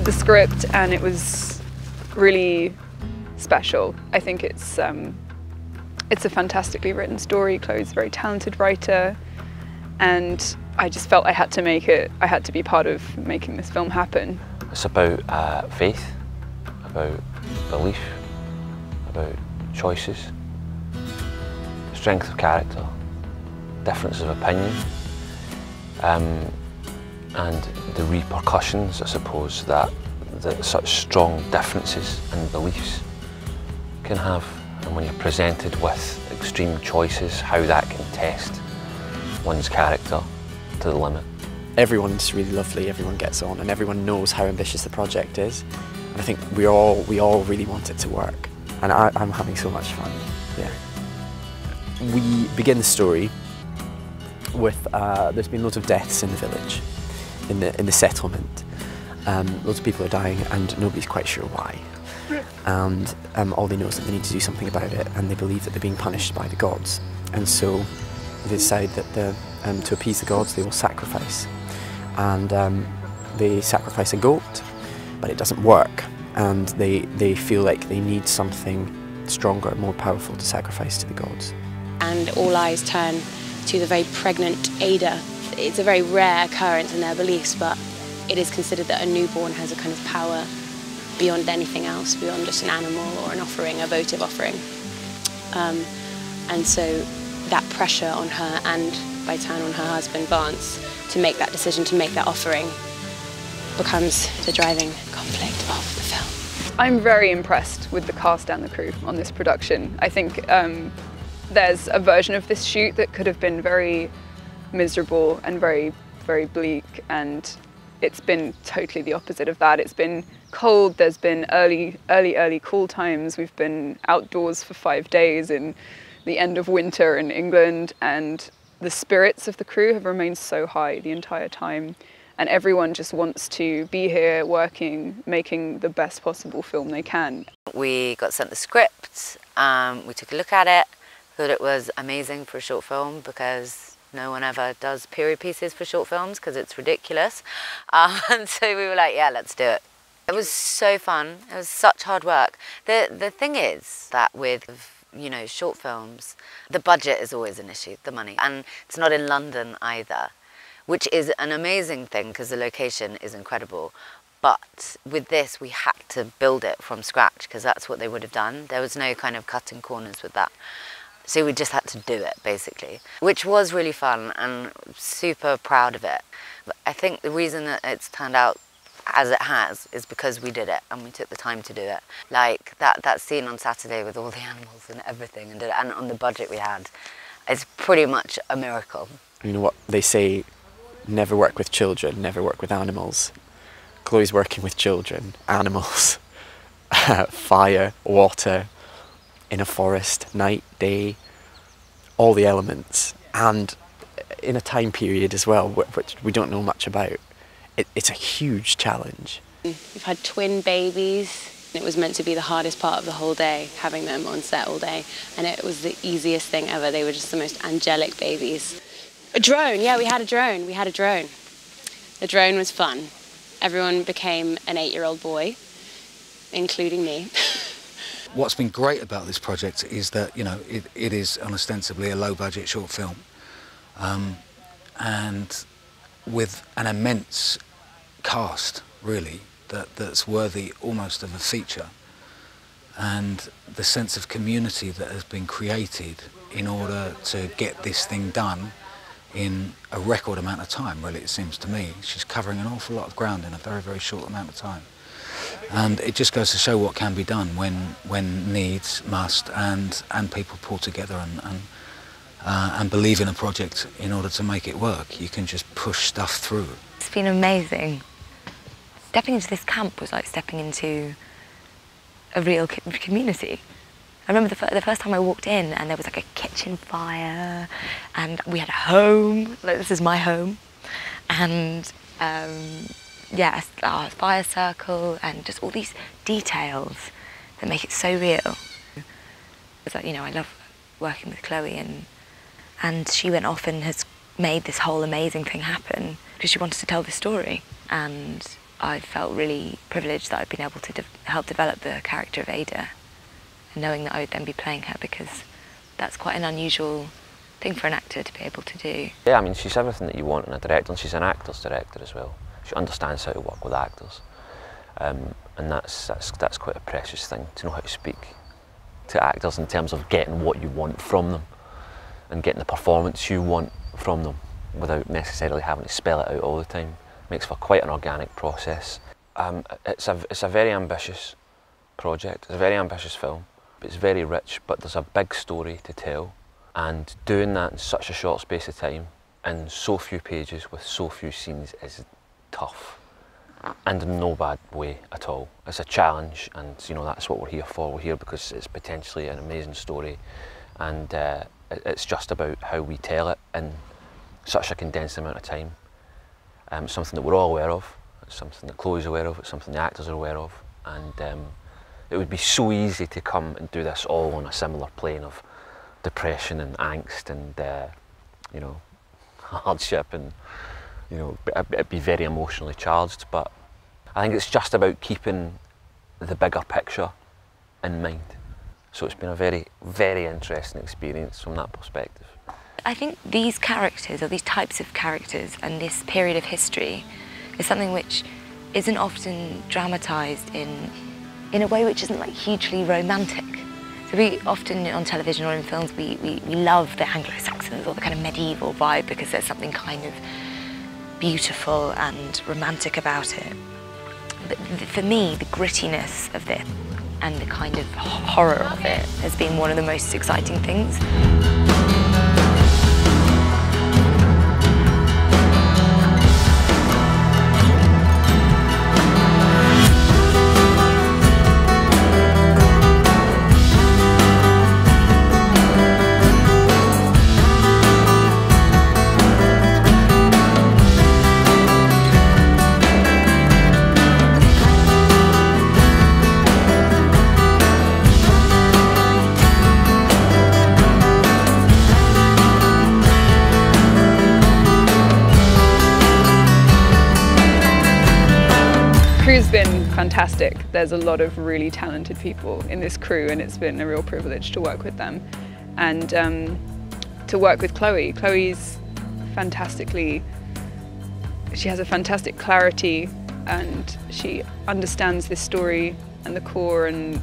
read the script and it was really special. I think it's a fantastically written story. Chloe's a very talented writer, and I just felt I had to make it. I had to be part of making this film happen. It's about faith, about belief, about choices, strength of character, difference of opinion, and the repercussions, I suppose, that such strong differences in beliefs can have. And when you're presented with extreme choices, how that can test one's character to the limit. Everyone's really lovely, everyone gets on, and everyone knows how ambitious the project is. And I think we all really want it to work. And I'm having so much fun, yeah. We begin the story with, there's been loads of deaths in the village, in the settlement. Loads of people are dying and nobody's quite sure why. And all they know is that they need to do something about it, and they believe that they're being punished by the gods. And so they decide that to appease the gods, they will sacrifice. And they sacrifice a goat, but it doesn't work. And they feel like they need something stronger, more powerful to sacrifice to the gods. And all eyes turn to the very pregnant Ada. It's a very rare occurrence in their beliefs, but it is considered that a newborn has a kind of power beyond anything else, beyond just an animal or an offering, a votive offering. And so that pressure on her, and by turn on her husband Vance, to make that decision, to make that offering, becomes the driving conflict of the film. I'm very impressed with the cast and the crew on this production. I think there's a version of this shoot that could have been very miserable and very, very bleak, and it's been totally the opposite of that. It's been cold, there's been early call times, we've been outdoors for 5 days in the end of winter in England, and the spirits of the crew have remained so high the entire time, and everyone just wants to be here working, making the best possible film they can. We got sent the script, we took a look at it, thought it was amazing for a short film because no one ever does period pieces for short films because it's ridiculous. And so we were like, yeah, let's do it. It was so fun. It was such hard work. The thing is that with, you know, short films, the budget is always an issue, the money. And it's not in London either, which is an amazing thing because the location is incredible. But with this, we had to build it from scratch because that's what they would have done. There was no kind of cutting corners with that. So we just had to do it, basically, which was really fun, and super proud of it. But I think the reason that it's turned out as it has is because we did it and we took the time to do it. Like that scene on Saturday with all the animals and everything, and did it, and on the budget we had, it's pretty much a miracle. You know what they say, never work with children, never work with animals. Chloe's working with children, animals, fire, water, in a forest, night, day, all the elements, and in a time period as well, which we don't know much about. It's a huge challenge. We've had twin babies. It was meant to be the hardest part of the whole day, having them on set all day, and it was the easiest thing ever. They were just the most angelic babies. A drone, yeah, we had a drone. The drone was fun. Everyone became an 8-year-old boy, including me. What's been great about this project is that, you know, it is unostensibly a low-budget short film, and with an immense cast, really, that's worthy almost of a feature. And the sense of community that has been created in order to get this thing done in a record amount of time, really, it seems to me. She's covering an awful lot of ground in a very, very short amount of time. And it just goes to show what can be done when needs must, and people pull together and believe in a project in order to make it work. You can just push stuff through. It's been amazing. Stepping into this camp was like stepping into a real community. I remember the first time I walked in, and there was like a kitchen fire, and we had a home. Like, this is my home, and. Yes, our fire circle, and just all these details that make it so real. It's like, you know, I love working with Chloe, and she went off and has made this whole amazing thing happen because she wanted to tell this story, and I felt really privileged that I'd been able to help develop the character of Ada, and knowing that I would then be playing her, because that's quite an unusual thing for an actor to be able to do. Yeah, I mean, she's everything that you want in a director, and she's an actor's director as well. She understands how to work with actors, and that's quite a precious thing, to know how to speak to actors in terms of getting what you want from them and getting the performance you want from them without necessarily having to spell it out all the time. It makes for quite an organic process. It's a very ambitious project, it's a very ambitious film. It's very rich, but there's a big story to tell, and doing that in such a short space of time in so few pages with so few scenes is tough, and in no bad way at all. It's a challenge, and you know, that's what we're here for. We're here because it's potentially an amazing story, and it's just about how we tell it in such a condensed amount of time. It's something that we're all aware of, it's something that Chloe's aware of, it's something the actors are aware of, and it would be so easy to come and do this all on a similar plane of depression and angst and you know, hardship, and you know, it'd be very emotionally charged. But I think it's just about keeping the bigger picture in mind. So it's been a very, very interesting experience from that perspective. I think these characters, or these types of characters, and this period of history is something which isn't often dramatised in a way which isn't like hugely romantic. So we often on television or in films we love the Anglo-Saxons or the kind of medieval vibe because there's something kind of beautiful and romantic about it. But for me, the grittiness of this and the kind of horror of it has been one of the most exciting things. Crew's been fantastic. There's a lot of really talented people in this crew, and it's been a real privilege to work with them, and to work with Chloe. Chloe's fantastically, she has a fantastic clarity, and she understands this story and the core, and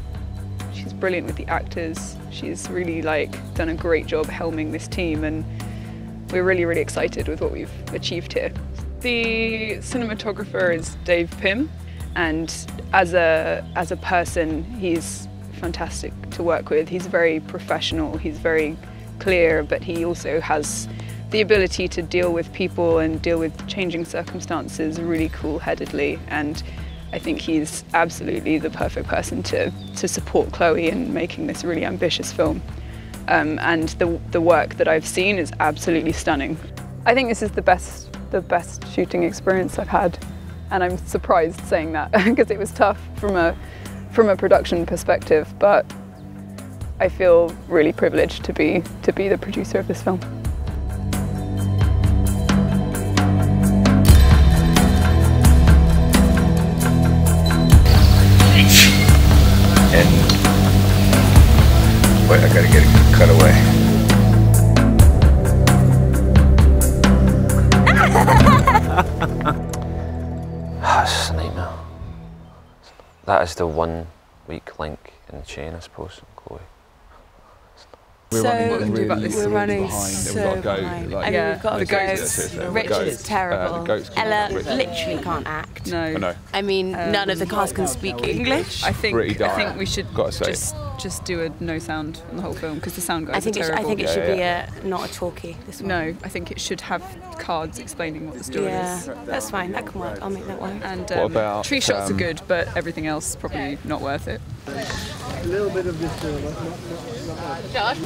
she's brilliant with the actors. She's really done a great job helming this team, and we're really, really excited with what we've achieved here. The cinematographer is Dave Pym. And as a person, he's fantastic to work with. He's very professional, he's very clear, but he also has the ability to deal with people and deal with changing circumstances really cool-headedly. And I think he's absolutely the perfect person to support Chloe in making this really ambitious film. And the work that I've seen is absolutely stunning. I think this is the best shooting experience I've had. And I'm surprised saying that because it was tough from a production perspective, but I feel really privileged to be the producer of this film. And wait, I gotta get a good cutaway. It's a nightmare. That is the one weak link in the chain, I suppose, Chloe. We're running so behind. We've got to go. We've got to go. Richard is terrible. Ella literally can't act. No. I mean, none of the cast can speak English. I think we should just do a no sound on the whole film, because the sound guys are terrible. I think it should be not a talkie. This one. No, I think it should have cards explaining what the story is. Yeah, that's fine. That can work. I'll make that work. And tree shots are good, but everything else probably not worth it. A little bit of this. Josh.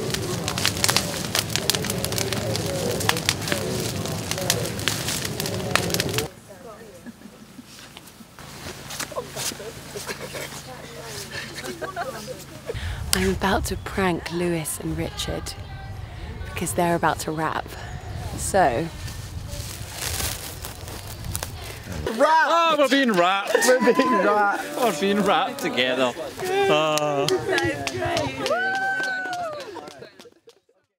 I'm about to prank Lewis and Richard because they're about to rap. So Wrapped! Oh, we're being wrapped. We're being wrapped. We're being wrapped together. That's great.